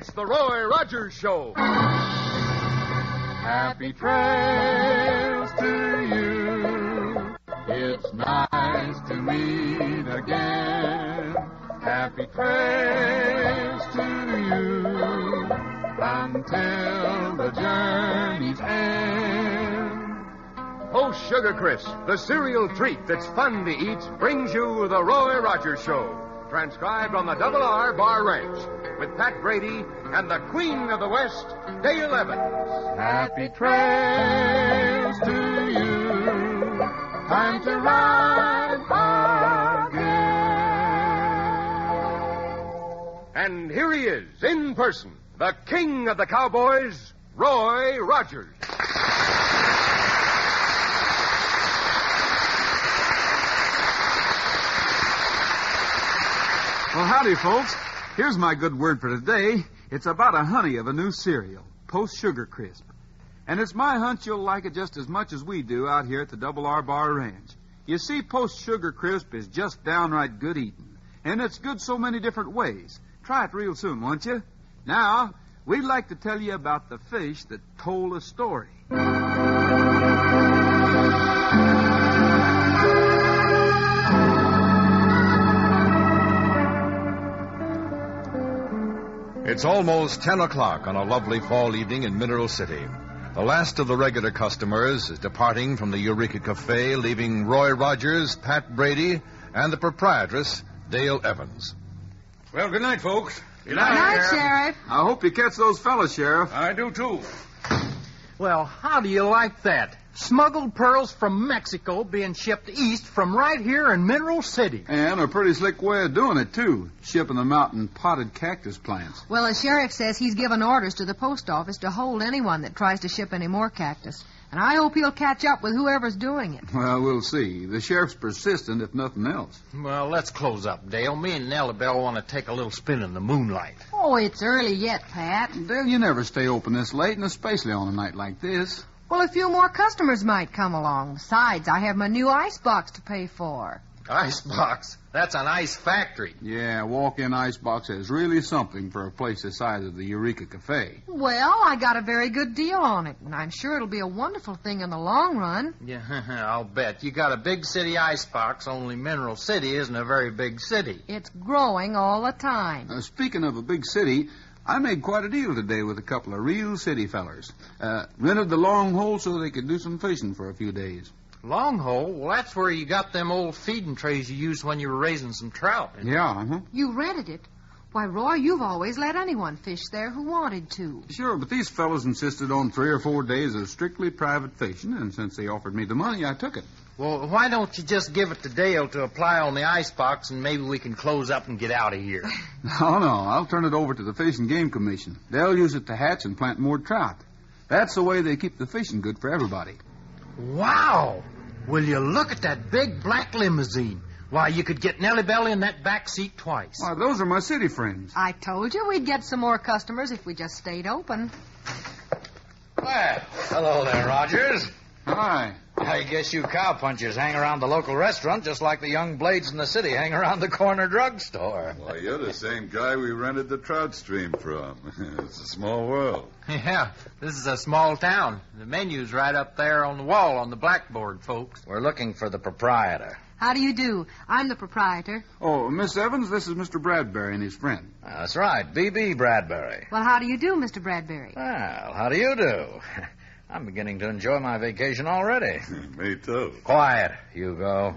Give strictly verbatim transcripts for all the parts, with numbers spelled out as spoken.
It's the Roy Rogers Show. Happy trails to you. It's nice to meet again. Happy trails to you. Until the journey's end. Post Sugar Crisp, the cereal treat that's fun to eat, brings you the Roy Rogers Show. Transcribed on the Double R Bar Ranch with Pat Brady and the Queen of the West, Dale Evans. Happy trails to you. Time to ride again. And here he is, in person, the King of the Cowboys, Roy Rogers. Well, howdy, folks. Here's my good word for today. It's about a honey of a new cereal, Post Sugar Crisp. And it's my hunch you'll like it just as much as we do out here at the Double R Bar Ranch. You see, Post Sugar Crisp is just downright good eating. And it's good so many different ways. Try it real soon, won't you? Now, we'd like to tell you about the fish that told a story. It's almost ten o'clock on a lovely fall evening in Mineral City. The last of the regular customers is departing from the Eureka Cafe, leaving Roy Rogers, Pat Brady, and the proprietress, Dale Evans. Well, good night, folks. Good night, good night Sheriff. Sheriff. I hope you catch those fellas, Sheriff. I do, too. Well, how do you like that? Smuggled pearls from Mexico being shipped east from right here in Mineral City. And a pretty slick way of doing it, too. Shipping them out in potted cactus plants. Well, the sheriff says he's given orders to the post office to hold anyone that tries to ship any more cactus. And I hope he'll catch up with whoever's doing it. Well, we'll see. The sheriff's persistent, if nothing else. Well, let's close up, Dale. Me and Nellie Bell want to take a little spin in the moonlight. Oh, it's early yet, Pat. Dale, you never stay open this late, and especially on a night like this. Well, a few more customers might come along. Besides, I have my new icebox to pay for. Icebox? That's an ice factory. Yeah, walk-in icebox is really something for a place the size of the Eureka Cafe. Well, I got a very good deal on it, and I'm sure it'll be a wonderful thing in the long run. Yeah, I'll bet. You got a big city icebox, only Mineral City isn't a very big city. It's growing all the time. Uh, speaking of a big city, I made quite a deal today with a couple of real city fellers. Uh, rented the Long Hole so they could do some fishing for a few days. Long Hole? Well, that's where you got them old feeding trays you used when you were raising some trout. Yeah, uh-huh. You rented it? Why, Roy, you've always let anyone fish there who wanted to. Sure, but these fellows insisted on three or four days of strictly private fishing, and since they offered me the money, I took it. Well, why don't you just give it to Dale to apply on the icebox, and maybe we can close up and get out of here? No, no, I'll turn it over to the Fish and Game Commission. They'll use it to hatch and plant more trout. That's the way they keep the fishing good for everybody. Wow! Will you look at that big black limousine? Why, you could get Nellie Bell in that back seat twice. Why, those are my city friends. I told you we'd get some more customers if we just stayed open. Well, hello there, Rogers. Hi. I guess you cowpunchers hang around the local restaurant just like the young blades in the city hang around the corner drugstore. Why, you're the same guy we rented the trout stream from. It's a small world. Yeah, this is a small town. The menu's right up there on the wall on the blackboard, folks. We're looking for the proprietor. How do you do? I'm the proprietor. Oh, Miss Evans, this is Mister Bradbury and his friend. That's right, B B. Bradbury. Well, how do you do, Mister Bradbury? Well, how do you do? I'm beginning to enjoy my vacation already. Me too. Quiet, Hugo.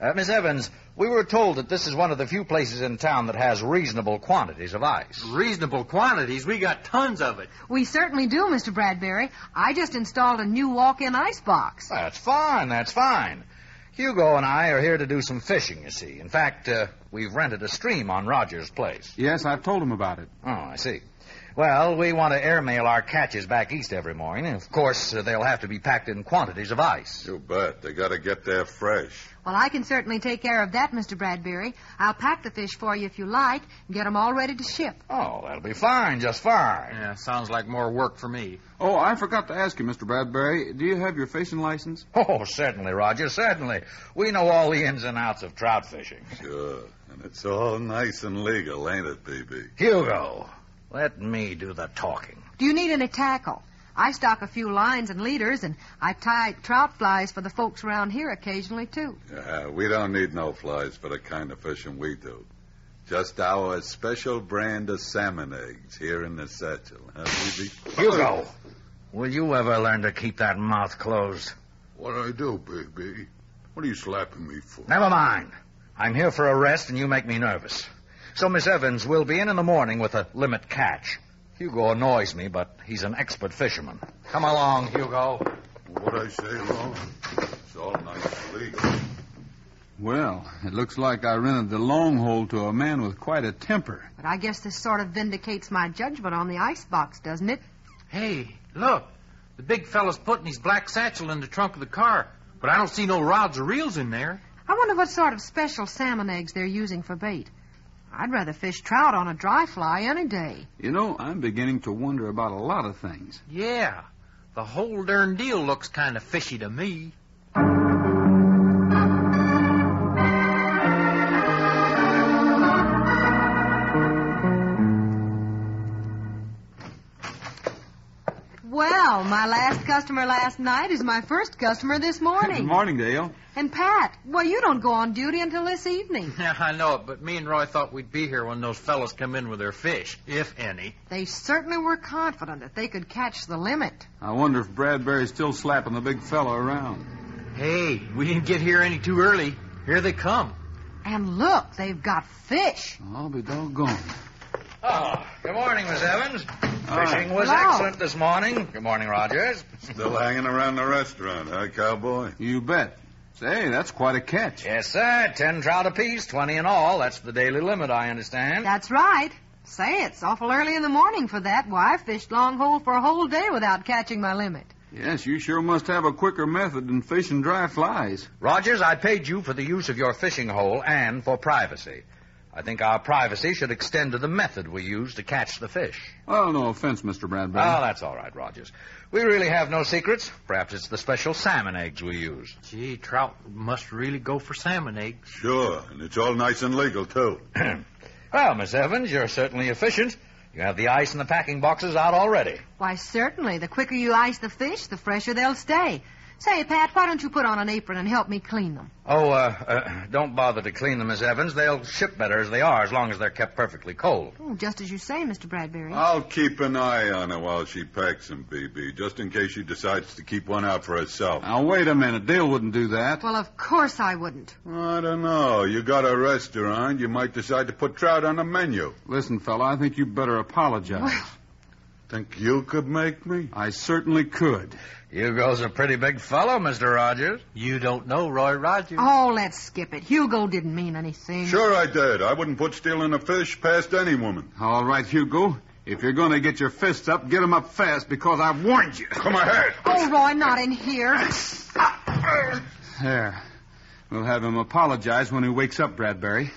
Uh, Miss Evans, we were told that this is one of the few places in town that has reasonable quantities of ice. Reasonable quantities? We got tons of it. We certainly do, Mister Bradbury. I just installed a new walk-in icebox. That's fine, that's fine. Hugo and I are here to do some fishing, you see. In fact, uh, we've rented a stream on Rogers' place. Yes, I've told him about it. Oh, I see. Well, we want to airmail our catches back east every morning. Of course, uh, they'll have to be packed in quantities of ice. You bet. They got to get there fresh. Well, I can certainly take care of that, Mister Bradbury. I'll pack the fish for you if you like and get them all ready to ship. Oh, that'll be fine, just fine. Yeah, sounds like more work for me. Oh, I forgot to ask you, Mister Bradbury, do you have your fishing license? Oh, certainly, Roger, certainly. We know all the ins and outs of trout fishing. Sure, and it's all nice and legal, ain't it, B B? Hugo. Let me do the talking. Do you need any tackle? I stock a few lines and leaders, and I tie trout flies for the folks around here occasionally, too. Uh, we don't need no flies for the kind of fishing we do. Just our special brand of salmon eggs here in the satchel. Huh, Hugo, Hugo, will you ever learn to keep that mouth closed? What I do, baby? What are you slapping me for? Never mind. I'm here for a rest, and you make me nervous. So Miss Evans will be in in the morning with a limit catch. Hugo annoys me, but he's an expert fisherman. Come along, Hugo. What I say, Long? It's all nice legal. Well, it looks like I rented the Long Hole to a man with quite a temper. But I guess this sort of vindicates my judgment on the icebox, doesn't it? Hey, look. The big fellow's putting his black satchel in the trunk of the car, but I don't see no rods or reels in there. I wonder what sort of special salmon eggs they're using for bait. I'd rather fish trout on a dry fly any day. You know, I'm beginning to wonder about a lot of things. Yeah. The whole darn deal looks kind of fishy to me. Well, my last customer last night is my first customer this morning. Good morning, Dale. And, Pat, well, you don't go on duty until this evening. Yeah, I know it, but me and Roy thought we'd be here when those fellas come in with their fish, if any. They certainly were confident that they could catch the limit. I wonder if Bradbury's still slapping the big fellow around. Hey, we didn't get here any too early. Here they come. And look, they've got fish. I'll be doggone. Oh, good morning, Miss Evans. Uh, Fishing was hello. excellent this morning. Good morning, Rogers. Still hanging around the restaurant, huh, cowboy? You bet. Say, that's quite a catch. Yes, sir. Ten trout apiece, twenty in all. That's the daily limit, I understand. That's right. Say, it's awful early in the morning for that. Why, I fished Long Hole for a whole day without catching my limit. Yes, you sure must have a quicker method than fishing dry flies. Rogers, I paid you for the use of your fishing hole and for privacy. I think our privacy should extend to the method we use to catch the fish. Oh, no offense, Mister Bradbury. Oh, that's all right, Rogers. We really have no secrets. Perhaps it's the special salmon eggs we use. Gee, trout must really go for salmon eggs. Sure, and it's all nice and legal, too. Well, Miss Evans, you're certainly efficient. You have the ice and the packing boxes out already. Why, certainly. The quicker you ice the fish, the fresher they'll stay. Say, Pat, why don't you put on an apron and help me clean them? Oh, uh, uh, don't bother to clean them, Miss Evans. They'll ship better as they are, as long as they're kept perfectly cold. Oh, just as you say, Mister Bradbury. I'll keep an eye on her while she packs them, B B, just in case she decides to keep one out for herself. Now, wait a minute. Dale wouldn't do that. Well, of course I wouldn't. I don't know. You got a restaurant. You might decide to put trout on the menu. Listen, fella, I think you better apologize. Well... Think you could make me? I certainly could. Hugo's a pretty big fellow, Mister Rogers. You don't know Roy Rogers. Oh, let's skip it. Hugo didn't mean anything. Sure I did. I wouldn't put stealing a fish past any woman. All right, Hugo. If you're going to get your fists up, get them up fast, because I warned you. Come ahead. Oh, Roy, not in here. There. We'll have him apologize when he wakes up, Bradbury.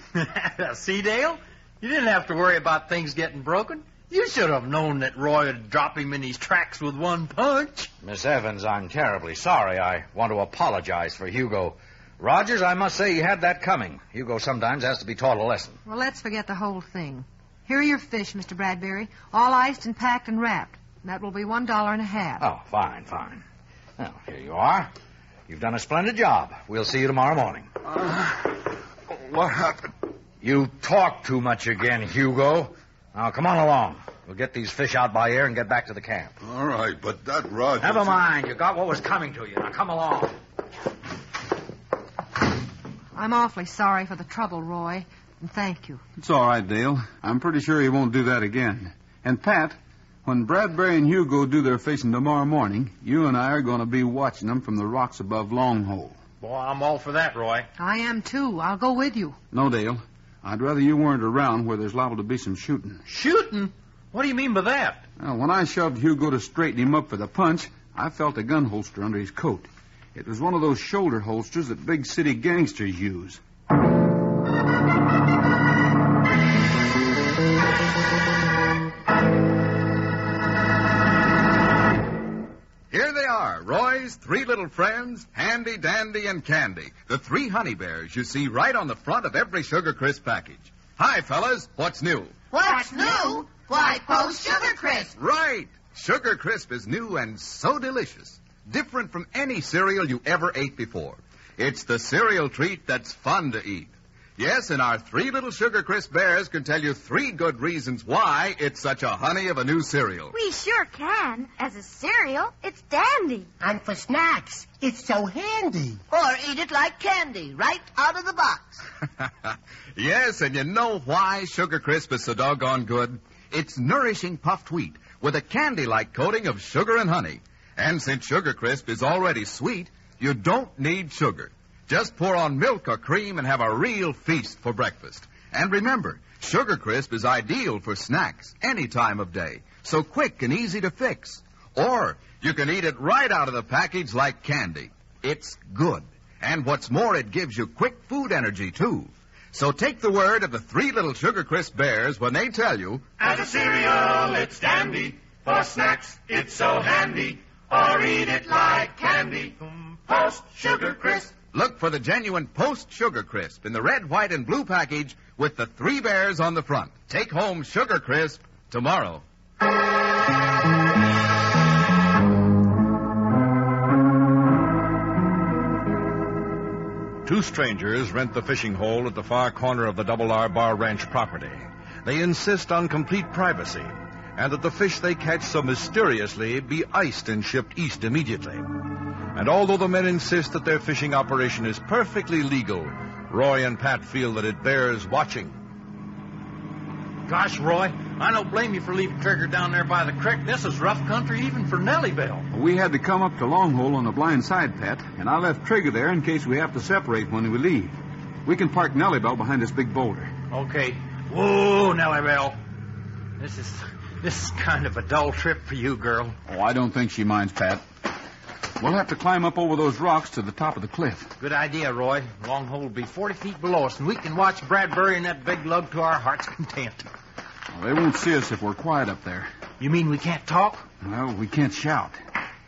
See, Dale? You didn't have to worry about things getting broken. You should have known that Roy would drop him in his tracks with one punch. Miss Evans, I'm terribly sorry. I want to apologize for Hugo. Rogers, I must say you had that coming. Hugo sometimes has to be taught a lesson. Well, let's forget the whole thing. Here are your fish, Mister Bradbury, all iced and packed and wrapped. And that will be one dollar and a half. Oh, fine, fine. Well, here you are. You've done a splendid job. We'll see you tomorrow morning. Uh, what happened? You talk too much again, Hugo. Now, come on along. We'll get these fish out by air and get back to the camp. All right, but that Rogers... Never mind. You got what was coming to you. Now, come along. I'm awfully sorry for the trouble, Roy, and thank you. It's all right, Dale. I'm pretty sure he won't do that again. And, Pat, when Bradbury and Hugo do their fishing tomorrow morning, you and I are going to be watching them from the rocks above Long Hole. Boy, I'm all for that, Roy. I am, too. I'll go with you. No, Dale. I'd rather you weren't around where there's liable to be some shooting. Shooting? What do you mean by that? Well, when I shoved Hugo to straighten him up for the punch, I felt a gun holster under his coat. It was one of those shoulder holsters that big city gangsters use. Here they are, Roy's three little friends, Handy, Dandy, and Candy, the three honey bears you see right on the front of every Sugar Crisp package. Hi, fellas, what's new? What's new? Why, Post Sugar Crisp. Right. Sugar Crisp is new and so delicious. Different from any cereal you ever ate before. It's the cereal treat that's fun to eat. Yes, and our three little Sugar Crisp bears can tell you three good reasons why it's such a honey of a new cereal. We sure can. As a cereal, it's dandy. And for snacks, it's so handy. Or eat it like candy, right out of the box. Yes, and you know why Sugar Crisp is so doggone good? It's nourishing puffed wheat with a candy-like coating of sugar and honey. And since Sugar Crisp is already sweet, you don't need sugar. Just pour on milk or cream and have a real feast for breakfast. And remember, Sugar Crisp is ideal for snacks any time of day, so quick and easy to fix. Or you can eat it right out of the package like candy. It's good. And what's more, it gives you quick food energy, too. So take the word of the three little Sugar Crisp bears when they tell you, as a cereal, it's dandy. For snacks, it's so handy. Or eat it like candy. Post Sugar Crisp. Look for the genuine Post Sugar Crisp in the red, white, and blue package with the three bears on the front. Take home Sugar Crisp tomorrow. Two strangers rent the fishing hole at the far corner of the Double R Bar Ranch property. They insist on complete privacy and that the fish they catch so mysteriously be iced and shipped east immediately. And although the men insist that their fishing operation is perfectly legal, Roy and Pat feel that it bears watching. Gosh, Roy, I don't blame you for leaving Trigger down there by the creek. This is rough country even for Nellie Bell. We had to come up to Long Hole on the blind side, Pat, and I left Trigger there in case we have to separate when we leave. We can park Nellie Bell behind this big boulder. Okay. Whoa, Nellie Bell. This is, this is kind of a dull trip for you, girl. Oh, I don't think she minds, Pat. We'll have to climb up over those rocks to the top of the cliff. Good idea, Roy. Long Hole will be forty feet below us, and we can watch Bradbury and that big lug to our heart's content. Well, they won't see us if we're quiet up there. You mean we can't talk? No, we can't shout.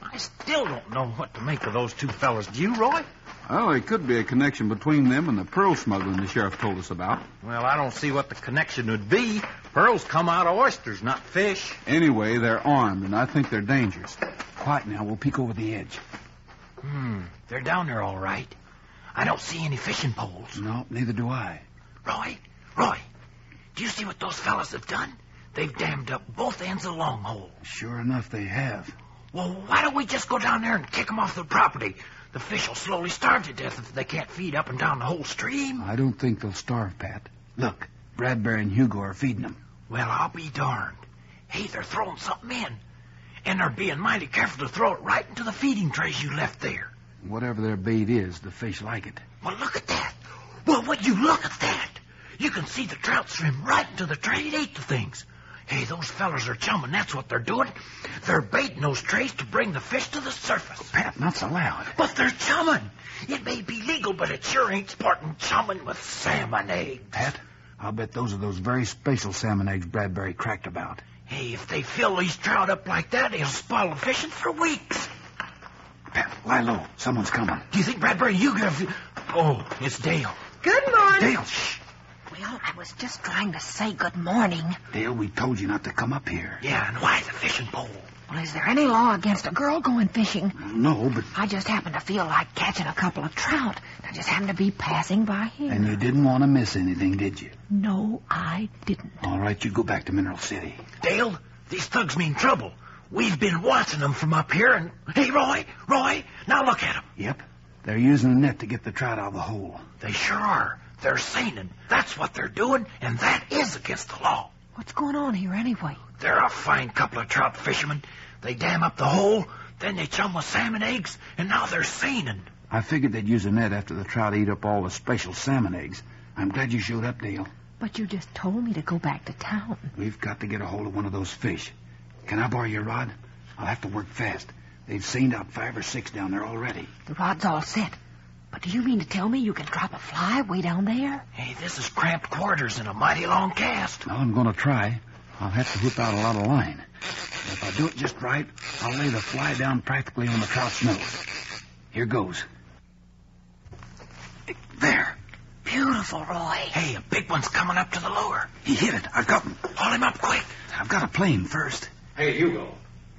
I still don't know what to make of those two fellas. Do you, Roy? Well, there could be a connection between them and the pearl smuggling the sheriff told us about. Well, I don't see what the connection would be. Pearls come out of oysters, not fish. Anyway, they're armed, and I think they're dangerous. Quiet now. We'll peek over the edge. Hmm. They're down there all right. I don't see any fishing poles. No, neither do I. Roy, Roy, do you see what those fellas have done? They've dammed up both ends of Long Hole. Sure enough, they have. Well, why don't we just go down there and kick them off the property? The fish will slowly starve to death if they can't feed up and down the whole stream. I don't think they'll starve, Pat. Look, Bradbury and Hugo are feeding them. Well, I'll be darned. Hey, they're throwing something in. And they're being mighty careful to throw it right into the feeding trays you left there. Whatever their bait is, the fish like it. Well, look at that. Well, would you look at that? You can see the trout swim right into the tray and ate the things. Hey, those fellas are chumming. That's what they're doing. They're baiting those trays to bring the fish to the surface. Oh, Pat, not so loud. But they're chumming. It may be legal, but it sure ain't sporting chumming with salmon eggs. Pat, I'll bet those are those very special salmon eggs Bradbury cracked about. Hey, if they fill these trout up like that, they'll spoil the fishing for weeks. Pat, lie low. Someone's coming. Do you think Bradbury and you could have... Oh, it's Dale. Good morning. Dale, shh. Well, I was just trying to say good morning. Dale, we told you not to come up here. Yeah, and why the fishing pole? Well, is there any law against a girl going fishing? No, but... I just happened to feel like catching a couple of trout. I just happened to be passing by here. And you didn't want to miss anything, did you? No, I didn't. All right, you go back to Mineral City. Dale, these thugs mean trouble. We've been watching them from up here and... Hey, Roy, Roy, now look at them. Yep, they're using the net to get the trout out of the hole. They sure are. They're seining. That's what they're doing, and that is against the law. What's going on here anyway? They're a fine couple of trout fishermen. They dam up the hole, then they chum with salmon eggs, and now they're seining. I figured they'd use a net after the trout eat up all the special salmon eggs. I'm glad you showed up, Dale. But you just told me to go back to town. We've got to get a hold of one of those fish. Can I borrow your rod? I'll have to work fast. They've seined out five or six down there already. The rod's all set. But do you mean to tell me you can drop a fly way down there? Hey, this is cramped quarters and a mighty long cast. Well, I'm going to try. I'll have to whip out a lot of line. But if I do it just right, I'll lay the fly down practically on the trout's nose. Here goes. There. Beautiful, Roy. Hey, a big one's coming up to the lure. He hit it. I've got him. Haul him up quick. I've got a plane first. Hey, Hugo,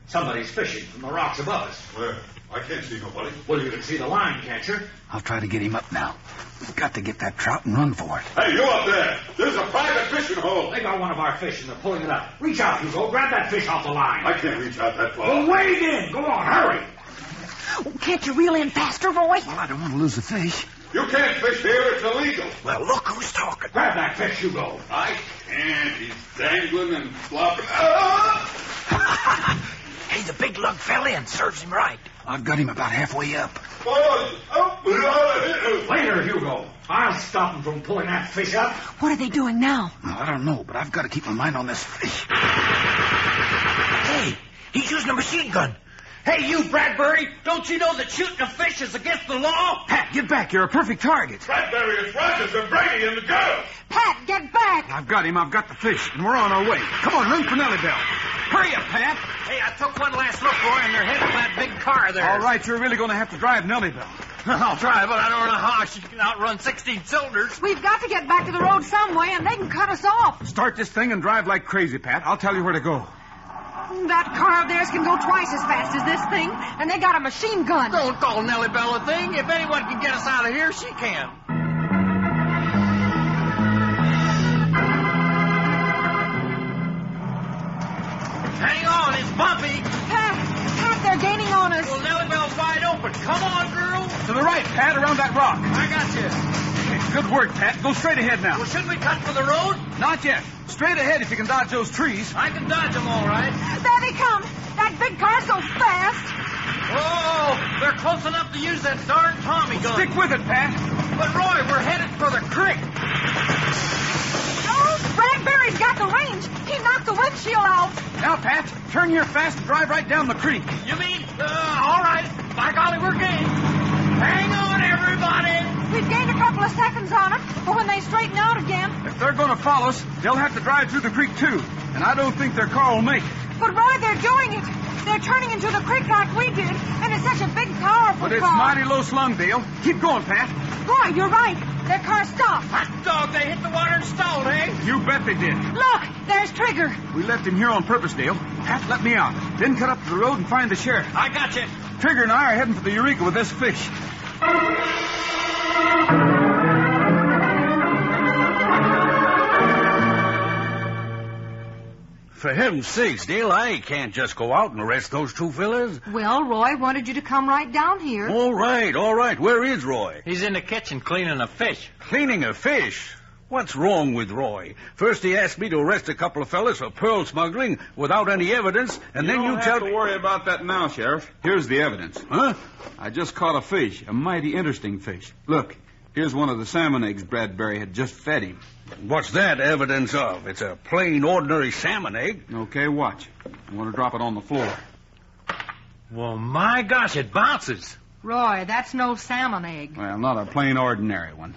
somebody's fishing from the rocks above us. Where? I can't see nobody. Well, you can see the line, can't you? I'll try to get him up now. We've got to get that trout and run for it. Hey, you up there! There's a private fishing hole! They got one of our fish and they're pulling it up. Reach out, Hugo. Grab that fish off the line. I can't reach out that far. Well, wade in! Go on, hurry! Oh, can't you reel in faster, Roy? Well, I don't want to lose the fish. You can't fish here. It's illegal. Well, look who's talking. Grab that fish, Hugo. I can't. He's dangling and flopping. Ah! Hey, the big lug fell in. Serves him right. I've got him about halfway up. Later, Hugo. I'll stop him from pulling that fish up. What are they doing now? Well, I don't know, but I've got to keep my mind on this fish. Hey, he's using a machine gun. Hey, you, Bradbury, don't you know that shooting a fish is against the law? Pat, get back. You're a perfect target. Bradbury, it's Rogers and Brady and the girl. Pat, get back. I've got him. I've got the fish, and we're on our way. Come on, ring for Nellie Bell. Hurry up, Pat. Hey, I took one last look, Roy, and they're heading for that big car there. All right, you're really going to have to drive Nellie Bell. I'll try, but I don't know how she can outrun sixteen cylinders. We've got to get back to the road some way, and they can cut us off. Start this thing and drive like crazy, Pat. I'll tell you where to go. That car of theirs can go twice as fast as this thing, and they got a machine gun. Don't call Nellie Bell a thing. If anyone can get us out of here, she can. Hang on, it's bumpy. Pat, Pat, they're gaining on us. Well, Nellie Bell's wide open. Come on, girl. To the right, Pat, around that rock. I got you. Good work, Pat. Go straight ahead now. Well, shouldn't we cut for the road? Not yet. Straight ahead if you can dodge those trees. I can dodge them all right. There they come. That big car goes fast. Oh, they're close enough to use that darn Tommy gun. Stick with it, Pat. But, Roy, we're headed for the creek. Oh, Bradbury's got the range. He knocked the windshield out. Now, Pat, turn here fast and drive right down the creek. You mean? Uh, all right. By golly, we're game. Hang on, everybody. We've gained a couple of seconds on them, but when they straighten out again... If they're going to follow us, they'll have to drive through the creek, too. And I don't think their car will make it. But, Roy, they're doing it. They're turning into the creek like we did, and it's such a big, powerful car. But it's car. mighty low-slung, Dale. Keep going, Pat. Roy, you're right. Their car stopped. Hot dog, they hit the water and stalled, eh? You bet they did. Look, there's Trigger. We left him here on purpose, Dale. Pat, let me out. Then cut up to the road and find the sheriff. I got you. Trigger and I are heading for the Eureka with this fish. For heaven's sakes, Dale, I can't just go out and arrest those two fellas. Well, Roy wanted you to come right down here. All right, all right. Where is Roy? He's in the kitchen cleaning a fish. Cleaning a fish? What's wrong with Roy? First he asked me to arrest a couple of fellas for pearl smuggling without any evidence, and you then you tell me... Don't worry about that now, Sheriff. Here's the evidence. Huh? I just caught a fish, a mighty interesting fish. Look, here's one of the salmon eggs Bradbury had just fed him. What's that evidence of? It's a plain, ordinary salmon egg. Okay, watch. I'm going to drop it on the floor. Well, my gosh, it bounces. Roy, that's no salmon egg. Well, not a plain, ordinary one.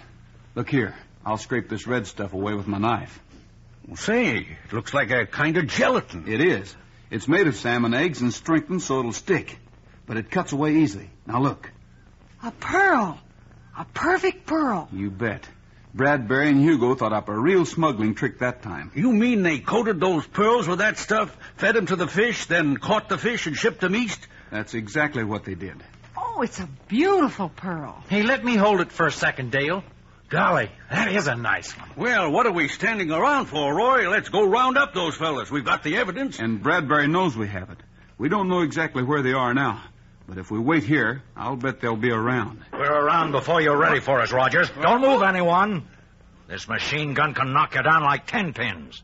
Look here. I'll scrape this red stuff away with my knife. Well, say, it looks like a kind of gelatin. It is. It's made of salmon eggs and strengthened so it'll stick. But it cuts away easily. Now, look. A pearl. A perfect pearl. You bet. Bradbury and Hugo thought up a real smuggling trick that time. You mean they coated those pearls with that stuff, fed them to the fish, then caught the fish and shipped them east? That's exactly what they did. Oh, it's a beautiful pearl. Hey, let me hold it for a second, Dale. Golly, that is a nice one. Well, what are we standing around for, Roy? Let's go round up those fellas. We've got the evidence. And Bradbury knows we have it. We don't know exactly where they are now. But if we wait here, I'll bet they'll be around. We're around before you're ready for us, Rogers. Don't move anyone. This machine gun can knock you down like ten pins.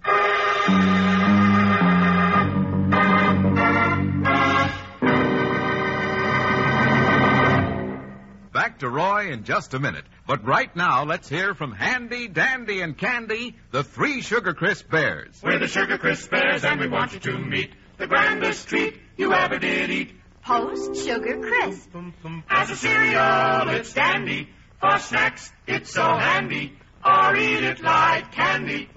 Back to Roy in just a minute. But right now, let's hear from Handy, Dandy, and Candy, the three Sugar Crisp Bears. We're the Sugar Crisp Bears, and we want you to meet the grandest treat you ever did eat. Post Sugar Crisp. As a cereal, it's dandy. For snacks, it's so handy. Or eat it like candy.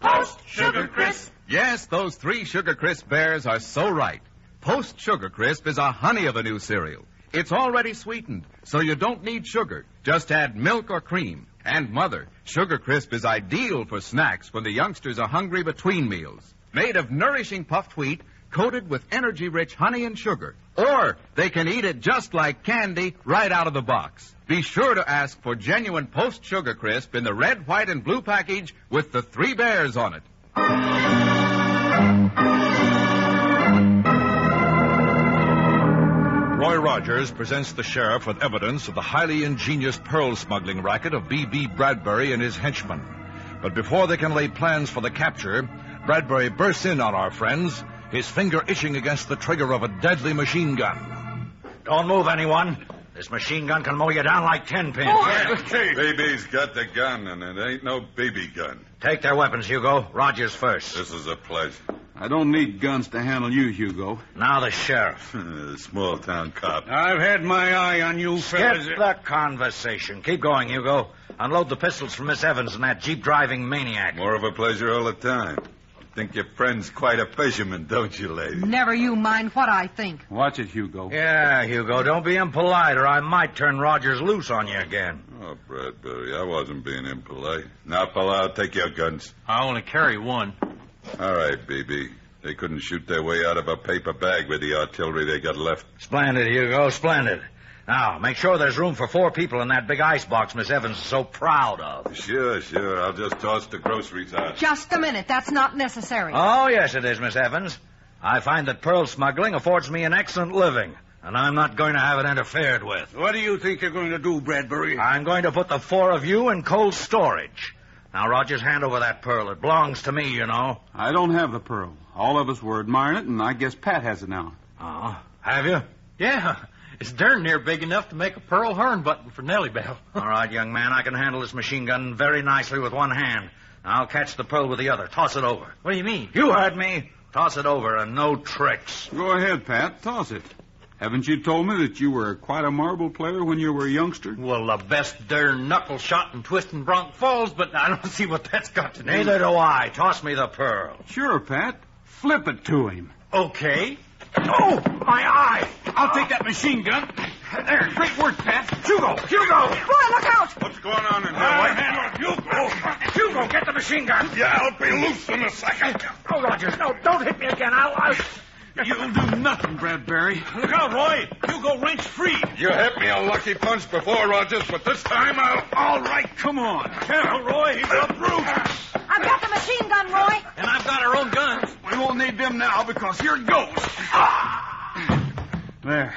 Post Sugar Crisp. Yes, those three Sugar Crisp Bears are so right. Post Sugar Crisp is a honey of a new cereal. It's already sweetened, so you don't need sugar. Just add milk or cream. And, Mother, Sugar Crisp is ideal for snacks when the youngsters are hungry between meals. made of nourishing puffed wheat coated with energy-rich honey and sugar. Or they can eat it just like candy right out of the box. Be sure to ask for genuine Post Sugar Crisp in the red, white, and blue package with the three bears on it. Roy Rogers presents the sheriff with evidence of the highly ingenious pearl smuggling racket of B B. Bradbury and his henchmen. But before they can lay plans for the capture, Bradbury bursts in on our friends, his finger itching against the trigger of a deadly machine gun. Don't move, anyone. This machine gun can mow you down like ten pins. Oh, hey, B B's got the gun, and it ain't no B B gun. Take their weapons, Hugo. Rogers first. This is a pleasure. I don't need guns to handle you, Hugo. Now the sheriff. Small-town cop. I've had my eye on you fellas. Skip the conversation. Keep going, Hugo. Unload the pistols from Miss Evans and that jeep-driving maniac. More of a pleasure all the time. Think your friend's quite a fisherman, don't you, lady? Never you mind what I think. Watch it, Hugo. Yeah, Hugo, don't be impolite or I might turn Rogers loose on you again. Oh, Bradbury, I wasn't being impolite. Now, fella, I'll take your guns. I only carry one. All right, B B. They couldn't shoot their way out of a paper bag with the artillery they got left. Splendid, Hugo, splendid. Now, make sure there's room for four people in that big icebox Miss Evans is so proud of. Sure, sure. I'll just toss the groceries out. Just a minute. That's not necessary. Oh, yes, it is, Miss Evans. I find that pearl smuggling affords me an excellent living, and I'm not going to have it interfered with. What do you think you're going to do, Bradbury? I'm going to put the four of you in cold storage. Now, Rogers, hand over that pearl. It belongs to me, you know. I don't have the pearl. All of us were admiring it, and I guess Pat has it now. Oh, have you? Yeah. It's darn near big enough to make a pearl horn button for Nellie Bell. All right, young man, I can handle this machine gun very nicely with one hand. I'll catch the pearl with the other. Toss it over. What do you mean? You heard me. Toss it over and no tricks. Go ahead, Pat. Toss it. Haven't you told me that you were quite a marble player when you were a youngster? Well, the best darn knuckle shot in Twist and Bronk Falls, but I don't see what that's got to do. Neither do I. Toss me the pearl. Sure, Pat. Flip it to him. Okay. Oh, my eye! I'll take that machine gun. There, great work, Pat. Hugo, Hugo! Roy, look out! What's going on in here? I handle you. Hugo, get the machine gun. Yeah, I'll be loose in a second. Oh, Rogers, no, don't hit me again. I'll... I'll... You'll do nothing, Bradbury. Look out, Roy. Hugo, wrench free. You hit me a lucky punch before, Rogers, but this time I'll... All right, come on. Careful, Roy. He's a brute. I've got the machine gun, Roy. And I've got our own guns. We won't need them now because here it goes. Ah! There.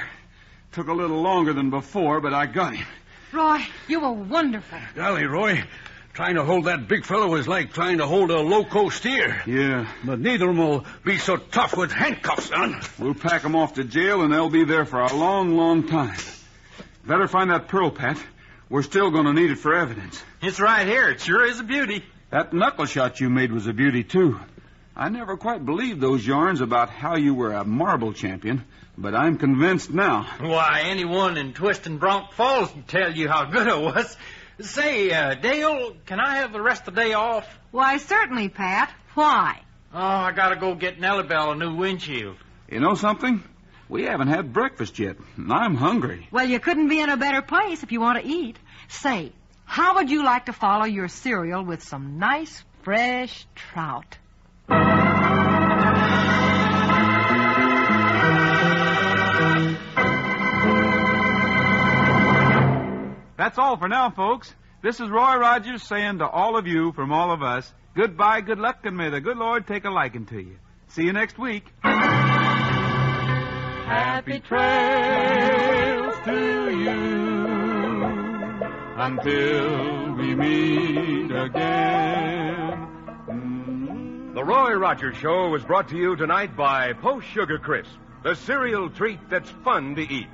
Took a little longer than before, but I got him. Roy, you were wonderful. Golly, Roy. Trying to hold that big fellow was like trying to hold a loco steer. Yeah. But neither of them will be so tough with handcuffs on. We'll pack them off to jail, and they'll be there for a long, long time. Better find that pearl, Pat. We're still going to need it for evidence. It's right here. It sure is a beauty. That knuckle shot you made was a beauty, too. I never quite believed those yarns about how you were a marble champion, but I'm convinced now. Why, anyone in Twist and Bronk Falls can tell you how good I was. Say, uh, Dale, can I have the rest of the day off? Why, certainly, Pat. Why? Oh, I gotta go get Nellie Bell a new windshield. You know something? We haven't had breakfast yet, and I'm hungry. Well, you couldn't be in a better place if you want to eat. Say, how would you like to follow your cereal with some nice, fresh trout? That's all for now, folks. This is Roy Rogers saying to all of you, from all of us, goodbye, good luck, and may the good Lord take a liking to you. See you next week. Happy trails to you. Until we meet again. The Roy Rogers Show was brought to you tonight by Post Sugar Crisp, the cereal treat that's fun to eat.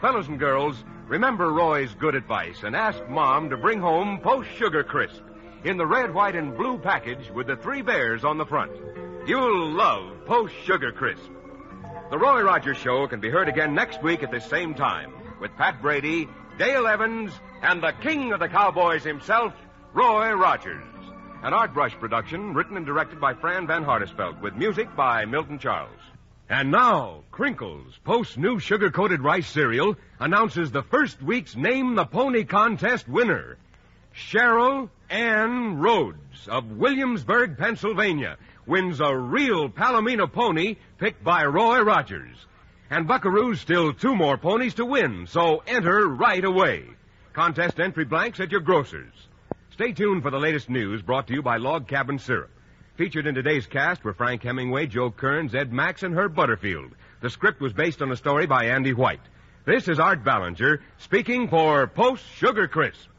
Fellas and girls, remember Roy's good advice and ask Mom to bring home Post Sugar Crisp in the red, white, and blue package with the three bears on the front. You'll love Post Sugar Crisp. The Roy Rogers Show can be heard again next week at this same time with Pat Brady, Dale Evans, and the king of the cowboys himself, Roy Rogers. An Art Brush production written and directed by Fran Van Hartesveld with music by Milton Charles. And now, Crinkles, Post's new sugar-coated rice cereal, announces the first week's Name the Pony contest winner, Cheryl Ann Rhodes of Williamsburg, Pennsylvania, wins a real Palomino pony picked by Roy Rogers. And Buckaroo's still two more ponies to win, so enter right away. Contest entry blanks at your grocer's. Stay tuned for the latest news brought to you by Log Cabin Syrup. Featured in today's cast were Frank Hemingway, Joe Kearns, Ed Max, and Herb Butterfield. The script was based on a story by Andy White. This is Art Ballinger speaking for Post Sugar Crisp.